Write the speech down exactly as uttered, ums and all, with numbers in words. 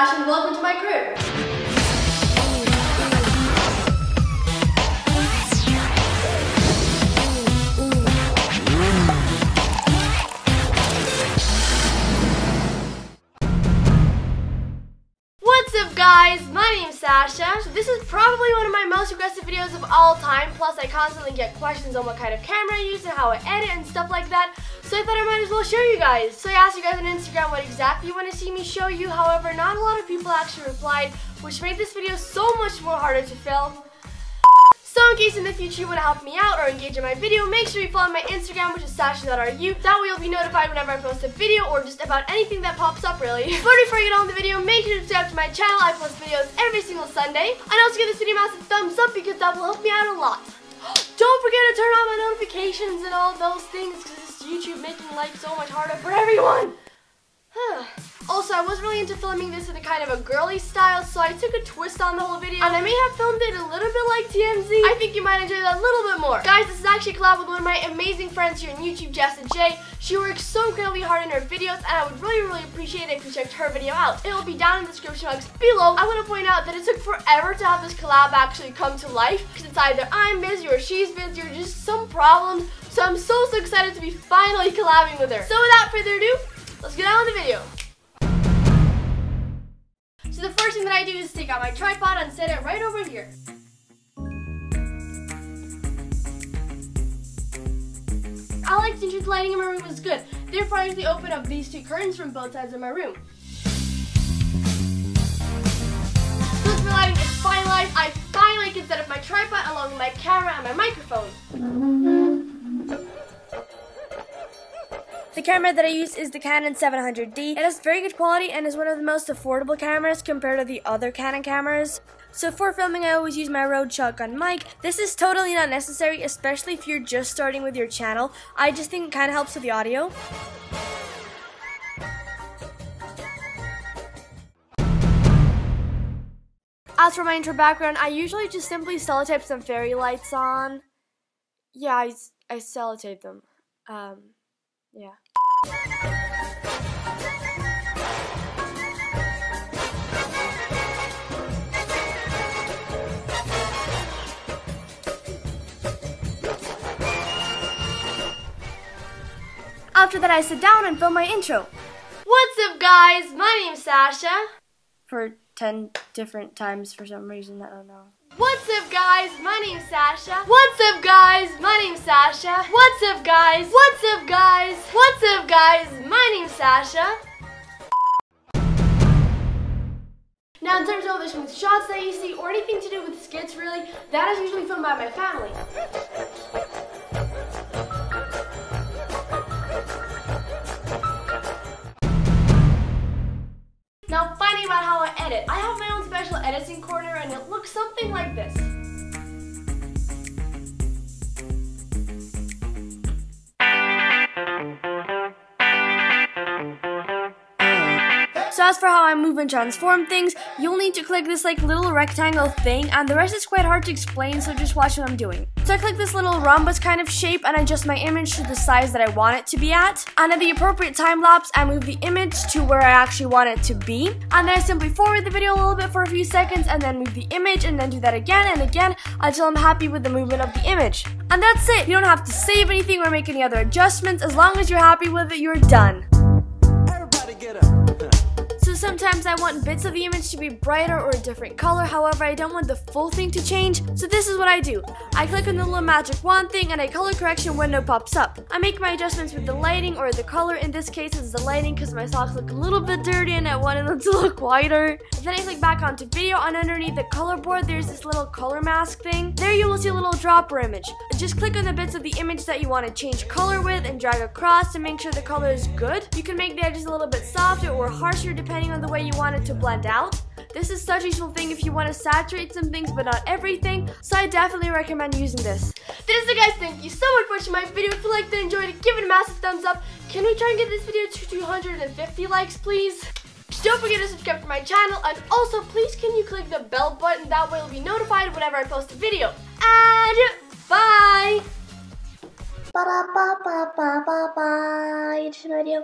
Josh, and welcome to my crib. What's up, guys? My name's Sasha. So this is probably one of my most requested videos of all time. Plus, I constantly get questions on what kind of camera I use and how I edit and stuff like that. So I thought I might as well show you guys. So I asked you guys on Instagram what exactly you want to see me show you. However, not a lot of people actually replied, which made this video so much more harder to film. So in case in the future you want to help me out or engage in my video, make sure you follow my Instagram, which is sasha dot r u. That way you'll be notified whenever I post a video or just about anything that pops up, really. But before you get on the video, make sure to subscribe to my channel. I post videos every single Sunday. And also give this video a massive thumbs up because that will help me out a lot. Don't forget to turn on my notifications and all those things, because it's YouTube making life so much harder for everyone. Also, I was really into filming this in a kind of a girly style, so I took a twist on the whole video, and I may have filmed it a little bit like T M Z. I think you might enjoy that a little bit more. Guys, this is actually a collab with one of my amazing friends here on YouTube, Jess and Jay. She works so incredibly hard in her videos, and I would really, really appreciate it if you checked her video out. It will be down in the description box below. I want to point out that it took forever to have this collab actually come to life, because it's either I'm busy or she's busy or just some problems, so I'm so, so excited to be finally collabing with her. So without further ado, let's get on with the video. So the first thing that I do is take out my tripod and set it right over here. I like to ensure the lighting in my room is good, therefore I usually open up these two curtains from both sides of my room. So once my lighting is finalized, I finally can set up my tripod along with my camera and my microphone. The camera that I use is the Canon seven hundred D. It has very good quality and is one of the most affordable cameras compared to the other Canon cameras. So for filming, I always use my Rode shotgun mic. This is totally not necessary, especially if you're just starting with your channel. I just think it kind of helps with the audio. As for my intro background, I usually just simply sellotape some fairy lights on. Yeah, I, I sellotape them. Um, yeah. After that, I sit down and film my intro. What's up, guys? My name's Sasha. For ten different times for some reason, I don't know. What's up, guys? My name's Sasha. What's up, guys? My name's Sasha. What's up, guys? What's up, guys? What's up, guys? My name's Sasha. Now, in terms of all the shots that you see or anything to do with skits, really, that is usually filmed by my family. Now, finding about how I edit. I have my own special editing corner, and it looks something like this. So as for how I move and transform things, you'll need to click this like little rectangle thing, and the rest is quite hard to explain, so just watch what I'm doing. So I click this little rhombus kind of shape and adjust my image to the size that I want it to be at. And at the appropriate time lapse, I move the image to where I actually want it to be. And then I simply forward the video a little bit for a few seconds and then move the image and then do that again and again until I'm happy with the movement of the image. And that's it! You don't have to save anything or make any other adjustments. As long as you're happy with it, you're done. Everybody get up. So sometimes I want bits of the image to be brighter or a different color, however I don't want the full thing to change, so this is what I do. I click on the little magic wand thing and a color correction window pops up. I make my adjustments with the lighting or the color. In this case it's the lighting because my socks look a little bit dirty and I wanted them to look whiter. Then I click back onto video, and underneath the color board there's this little color mask thing. There you will see a little dropper image. Just click on the bits of the image that you want to change color with and drag across to make sure the color is good. You can make the edges a little bit softer or harsher depending depending on the way you want it to blend out. This is such a useful thing if you want to saturate some things but not everything, so I definitely recommend using this. That is it, guys. Thank you so much for watching my video. If you liked it, enjoyed it, give it a massive thumbs up. Can we try and get this video to two hundred fifty likes, please? Don't forget to subscribe to my channel, and also please can you click the bell button, that way you'll be notified whenever I post a video. And bye! Ba-da-ba-ba-ba-ba-bye.